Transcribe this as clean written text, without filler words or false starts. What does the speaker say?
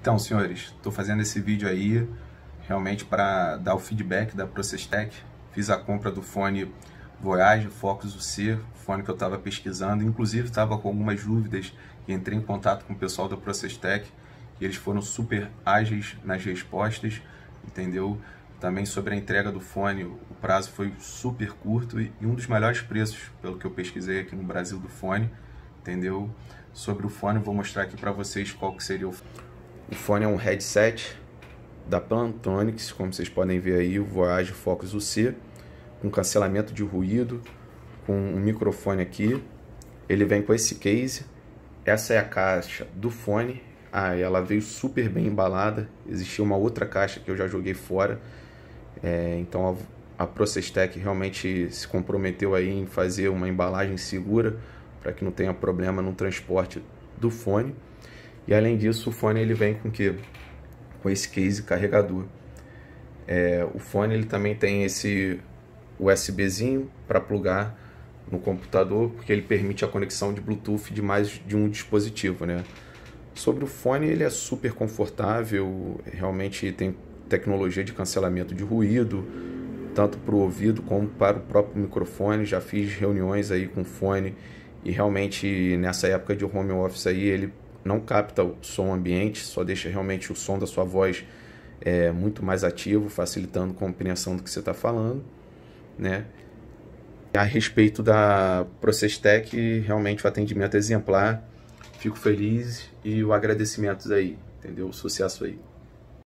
Então, senhores, estou fazendo esse vídeo aí realmente para dar o feedback da Processtec. Fiz a compra do fone Voyager Focus UC, fone que eu estava pesquisando, inclusive estava com algumas dúvidas e entrei em contato com o pessoal da Processtec e eles foram super ágeis nas respostas, entendeu? Também sobre a entrega do fone, o prazo foi super curto e um dos melhores preços, pelo que eu pesquisei aqui no Brasil, do fone, entendeu? Sobre o fone, vou mostrar aqui para vocês qual que seria o fone. O fone é um headset da Plantronics, como vocês podem ver aí, o Voyager Focus UC, com cancelamento de ruído, com um microfone aqui. Ele vem com esse case, essa é a caixa do fone. Ela veio super bem embalada, existia uma outra caixa que eu já joguei fora. Então a Processtec realmente se comprometeu aí em fazer uma embalagem segura para que não tenha problema no transporte do fone. E além disso, o fone ele vem com que? Com esse case carregador. O fone ele também tem esse USBzinho para plugar no computador, porque ele permite a conexão de Bluetooth de mais de um dispositivo, né? Sobre o fone, ele é super confortável, realmente tem tecnologia de cancelamento de ruído, tanto para o ouvido como para o próprio microfone. Já fiz reuniões aí com fone e realmente nessa época de home office aí ele não capta o som ambiente, só deixa realmente o som da sua voz muito mais ativo, facilitando a compreensão do que você está falando, né? A respeito da Processtec, realmente o atendimento é exemplar. Fico feliz e o agradecimento aí, entendeu? Sucesso aí.